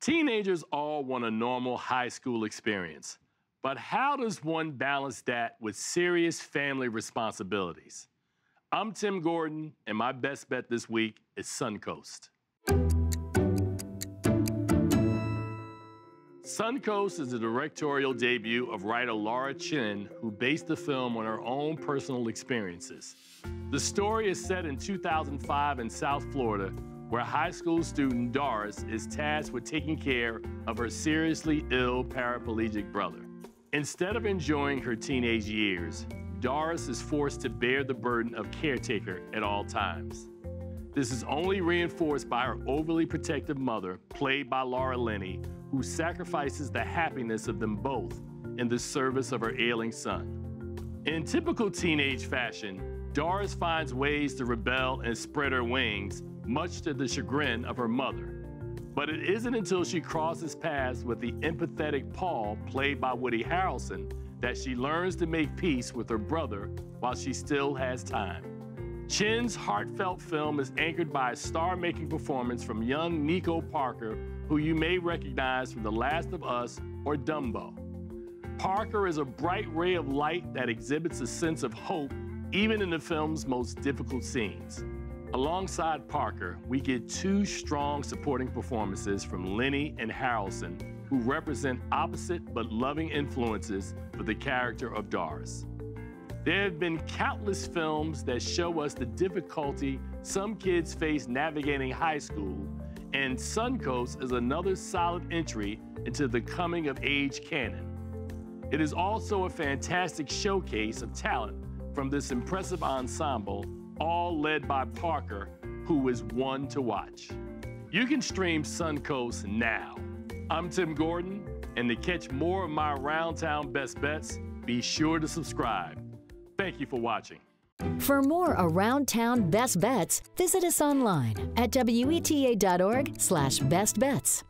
Teenagers all want a normal high school experience, but how does one balance that with serious family responsibilities? I'm Tim Gordon, and my best bet this week is Suncoast. Suncoast is the directorial debut of writer Laura Chinn, who based the film on her own personal experiences. The story is set in 2005 in South Florida, where high school student Doris is tasked with taking care of her seriously ill paraplegic brother. Instead of enjoying her teenage years, Doris is forced to bear the burden of caretaker at all times. This is only reinforced by her overly protective mother, played by Laura Linney, who sacrifices the happiness of them both in the service of her ailing son. In typical teenage fashion, Doris finds ways to rebel and spread her wings, much to the chagrin of her mother. But it isn't until she crosses paths with the empathetic Paul, played by Woody Harrelson, that she learns to make peace with her brother while she still has time. Chinn's heartfelt film is anchored by a star-making performance from young Nico Parker, who you may recognize from The Last of Us or Dumbo. Parker is a bright ray of light that exhibits a sense of hope even in the film's most difficult scenes. Alongside Parker, we get two strong supporting performances from Linney and Harrelson, who represent opposite but loving influences for the character of Doris. There have been countless films that show us the difficulty some kids face navigating high school, and Suncoast is another solid entry into the coming-of-age canon. It is also a fantastic showcase of talent from this impressive ensemble, all led by Parker, who is one to watch. You can stream Suncoast now. I'm Tim Gordon, and to catch more of my Around Town Best Bets, be sure to subscribe. Thank you for watching. For more Around Town Best Bets, visit us online at weta.org/bestbets.